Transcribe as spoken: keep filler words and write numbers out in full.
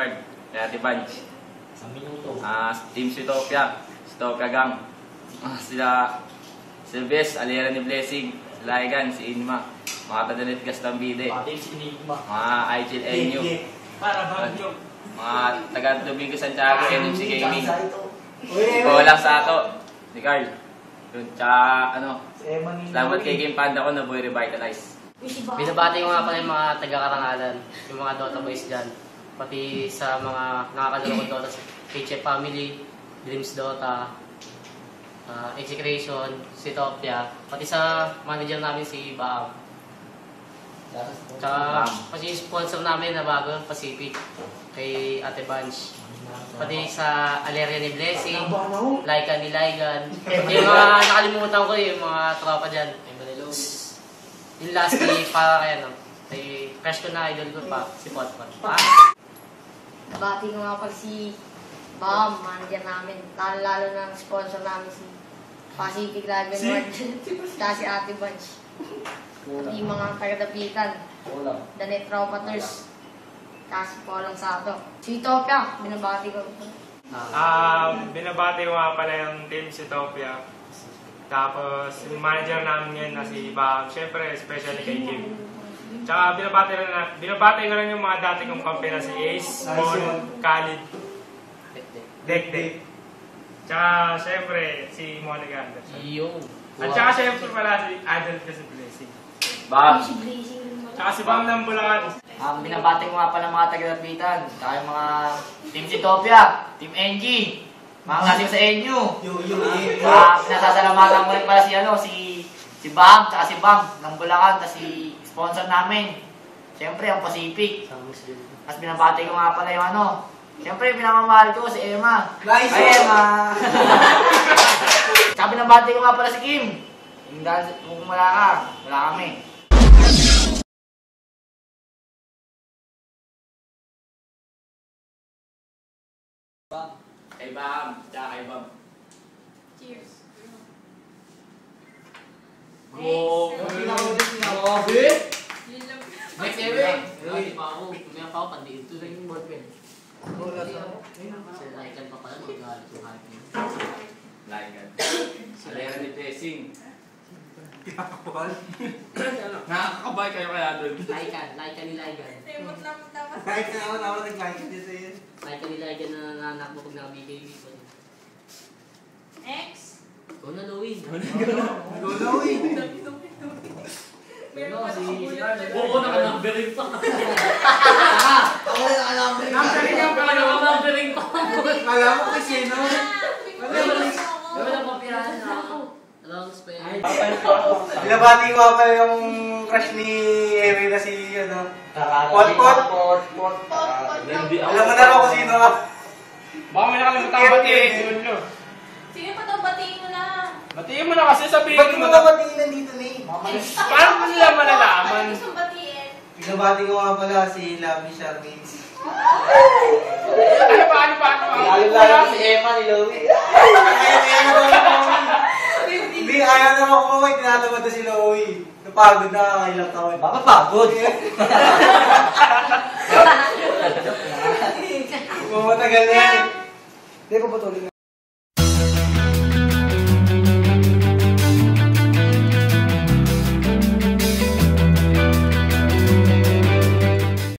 Lord, kaya tibanj. Ah, Team Sitopia, Sitopia gang. Sila Silves, Alera ni Blessing, Laigan, si Inma, mga Tadalit Gastambide, mga I G L Enyo, mga taga Domingo Santiago, N M C Gaming, Bola Sato, si Carl, tsaka ano, salamat kay Game Panda ko na boy revitalize. Binabati ko nga pala yung mga taga-Karangalan, yung mga Dota boys dyan, pati sa mga nakakalaro ko Dota, H F Family, Dreams Dota, uh, Execration, Sitopia, pati sa manager namin si Baam. Tsaka pati yung sponsor namin na bago, Pacific, kay Ate Bunch. Pati sa Aleria ni Blessing, Laika ni Laigan, yung mga nakalimutan ko yung mga tropa dyan. Yung last day, para kaya no, ay fresh ko na idol ko pa, si Potpot. Bati ko nga pag si Bam, manager namin, lalo lalo ng sponsor namin si Pacific Dragon Watch, ta si Ate Bunch. At yung mga kagadapitan, Danet Rompaters, ta si Polong Sato. Si Utopia, binabati ko. Ah, um, binabati ko nga pala yung team si Utopia. Tapos, yung manager namin yan na si Bob, syempre, especially kay Kim. Tsaka, binabati ko na, binabati ko rin yung mga dati kong kampi na si Ace, Mon, Khalid, Dekdek. Tsaka, syempre, si Monica Anderson. At tsaka, syempre pala si Adult kasi Blessing. Bob. Tsaka si Bob ng Bulacan. Um, binabati ko nga pala mga taga-lapitan. Tsaka yung mga Team Sitopia, Team Engie. Mga sa inyo. Ah, pinasasalamatan ko rin pala si ano, si si Bang, tsaka si Bang ng Bulacan, tsaka si sponsor namin. Siyempre, ang Pacific. Tapos binabati ko nga pala yung ano. Siyempre, pinamamahal ko si Emma. Nice. Ay, Emma. Tsaka binabati ko nga pala si Kim. Yung dahil kung wala ka, wala kami. Bang. Kay Bam, tsaka kay Bam. Cheers. Go! Grabe! Mike Ewe! Hindi pa ako. Kumaya pa ako. Pandiin to lang yung boyfriend. Sir, Laikan pa pala. Magalit yung hype niya. Laikan. Salera ni Blessing. Kinakabal. Nakakabal kayo kaya doon. Laikan. Laikan ni Laikan. Limot lang tama. Laikan ako. Nawala ng Laikan niya sa'yo. Like nila dyan na nananak mo pag nakabigay ko. X! Go na Louie! Go na Louie! Meron pa na oo, naka-numbering pa! Ako na naka-numbering pa! Naka-numbering pa! Alam ko kasi no? Meron ang papirahan na ako. Alam ko pa yan. Binabati ko pa yung crush ni Ewe na si Potpot. Potpot! Alam mo na ako kung sino ka. Baka may nakalimutan ang batiin. Sino pa itong batiin mo na? Batiin mo na kasi sabihin mo. Batiin mo na batiin nandito na eh. Parang mo sila malalaman. Ano gusto batiin? Pinabati ko nga pala si Lovely Charmaine. Ano pa? Ano pa? Lalo si Emma ni Louie. Hindi, ayaw na ako kung may tinatamad na si Louie. Napagod na ilang taon. Baka pagod. Hahaha. Matagal na yan. Hindi ko patuloy na.